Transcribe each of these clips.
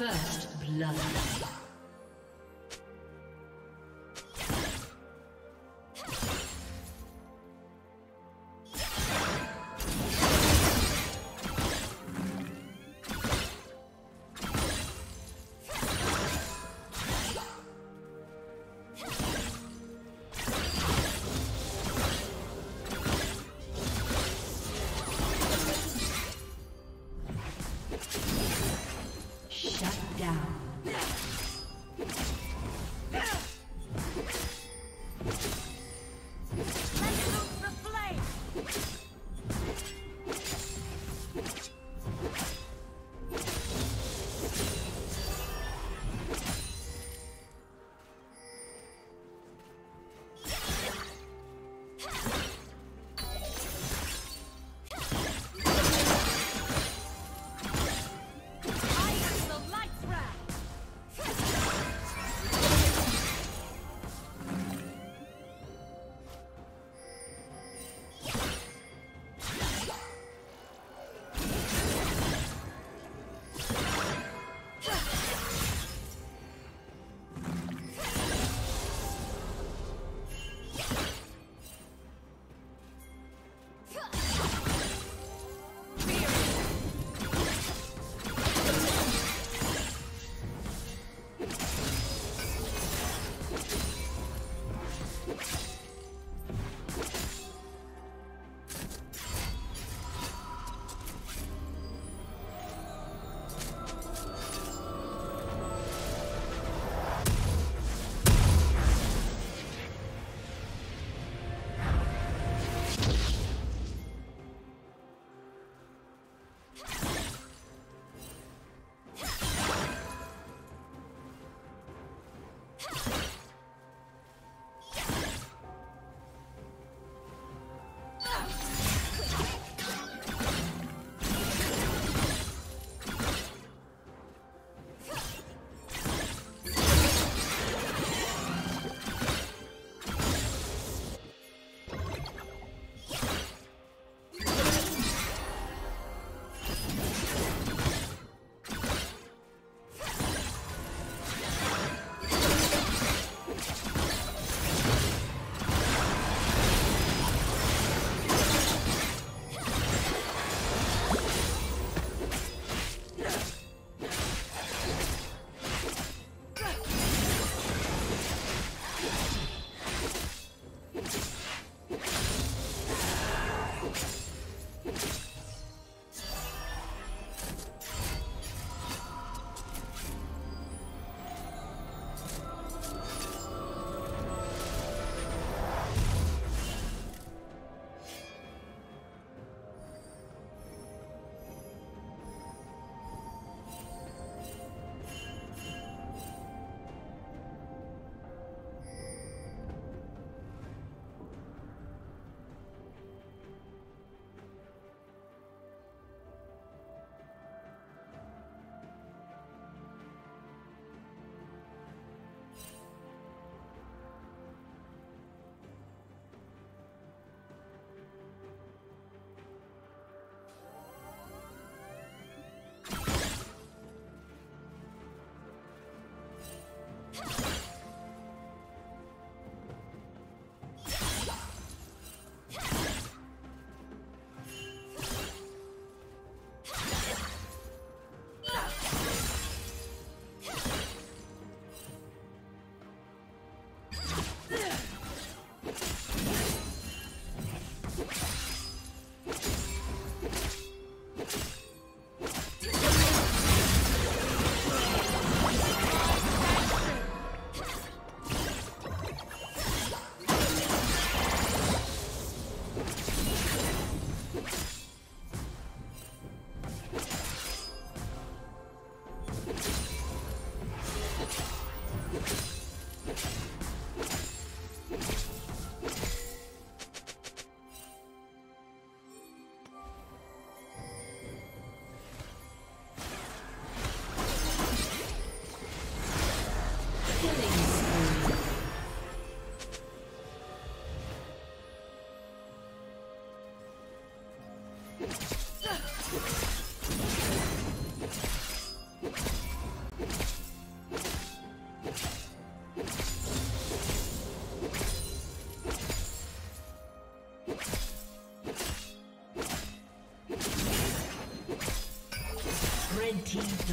First blood.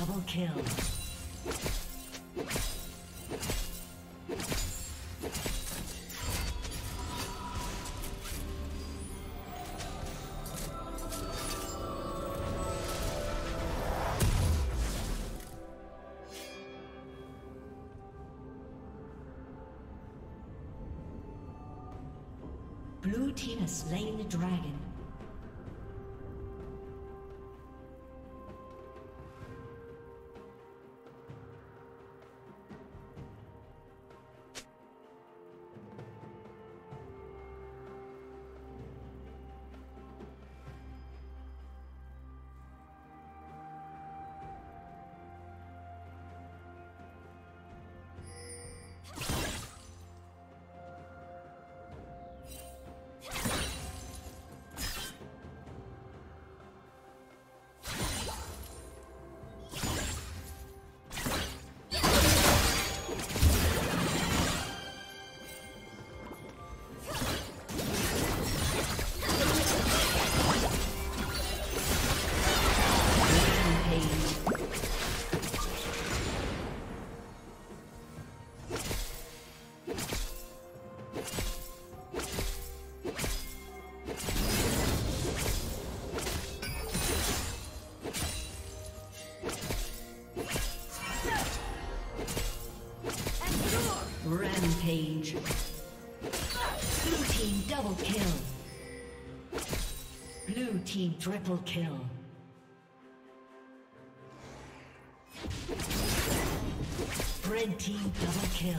Double kill. Blue team has slain the dragon. Rampage. Blue team double kill. Blue team triple kill. Red team double kill.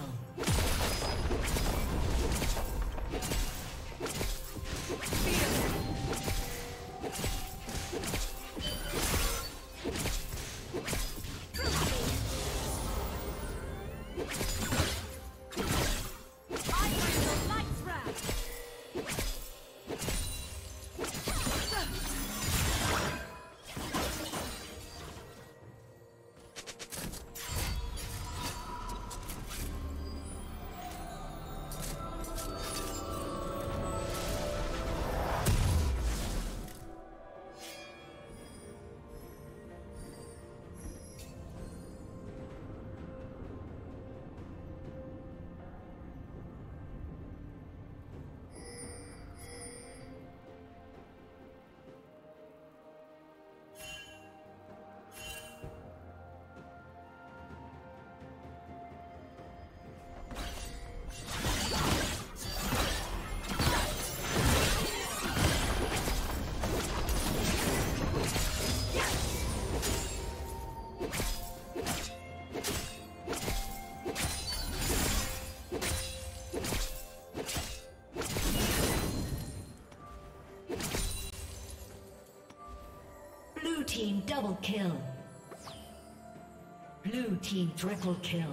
Team double kill. Blue team triple kill.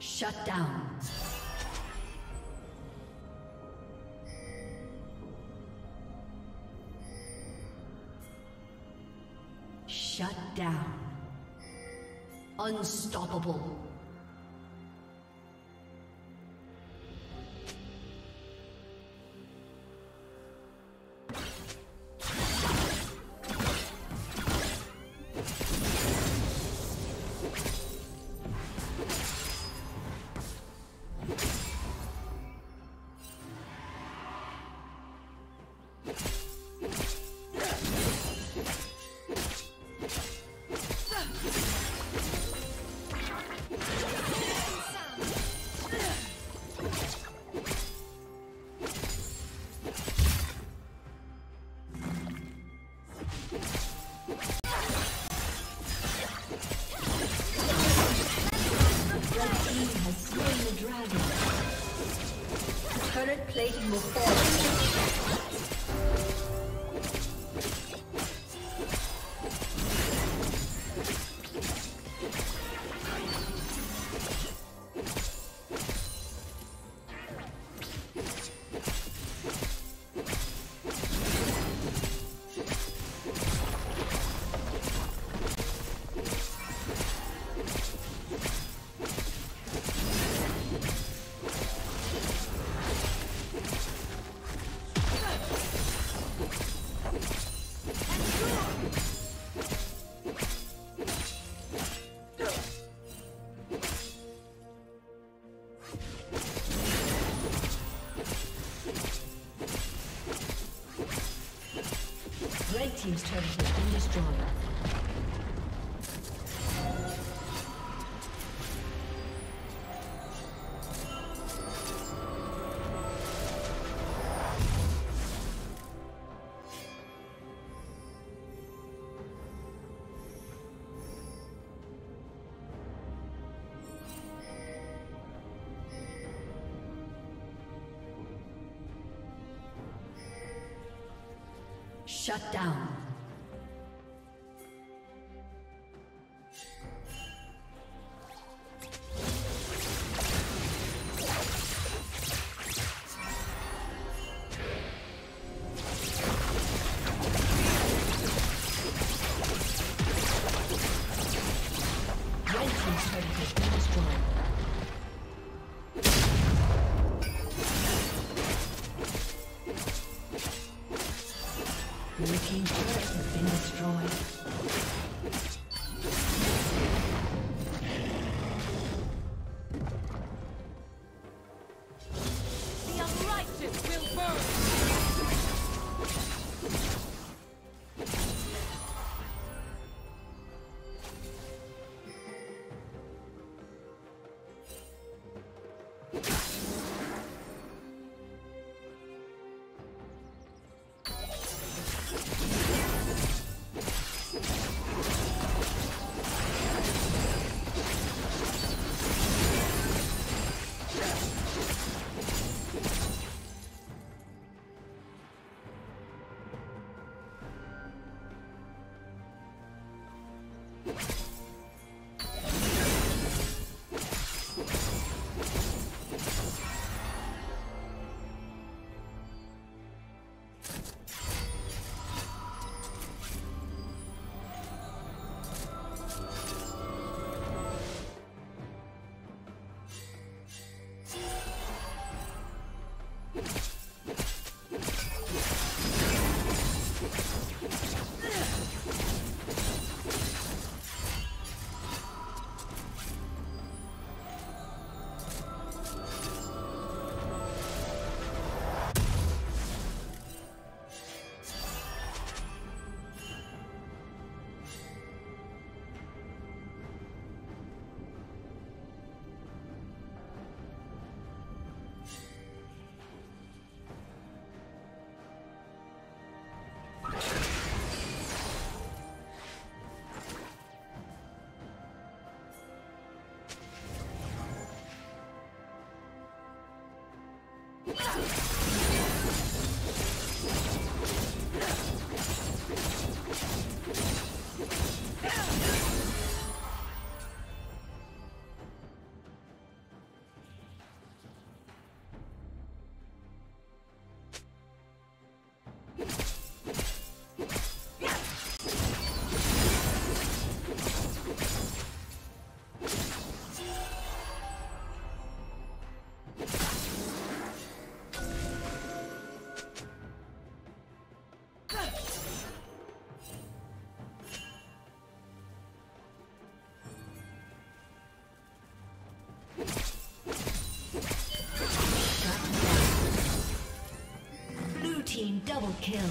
Shut down. Shut down. Unstoppable. Plating will Team's turret has been destroyed. Shut down. Double kill.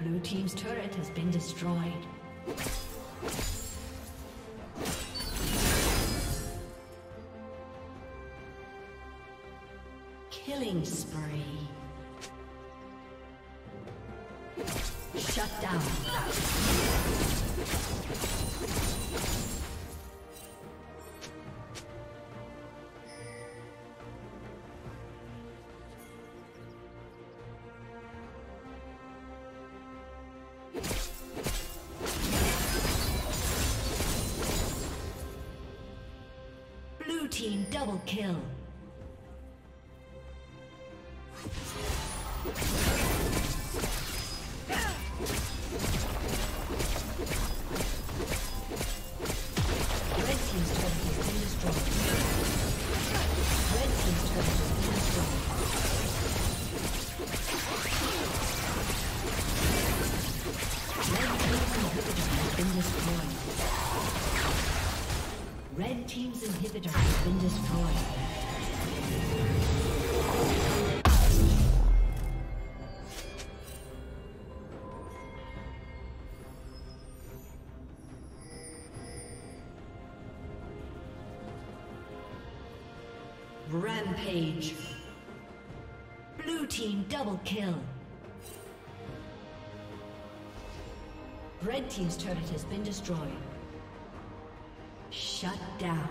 Blue team's turret has been destroyed. Killing spree. Shut down. Double kill. Rampage. Blue team double kill. Red team's turret has been destroyed. Shut down.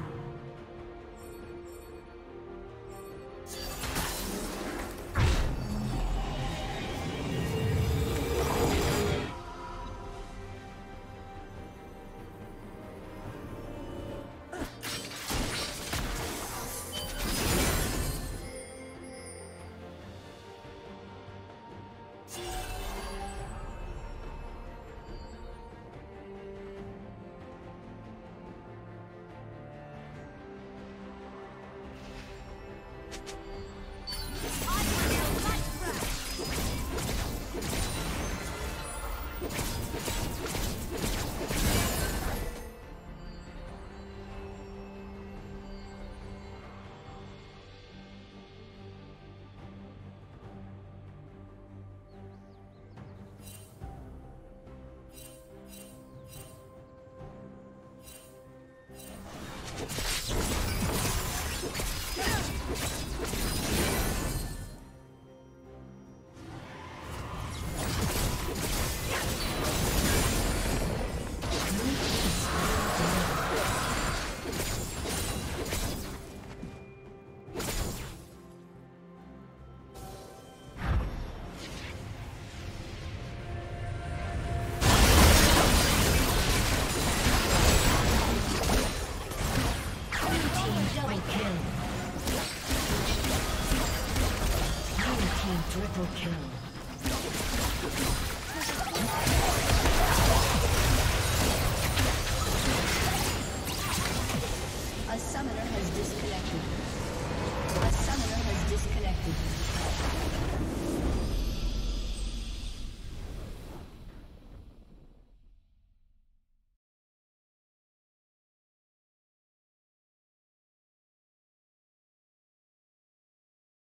Examiner has disconnected.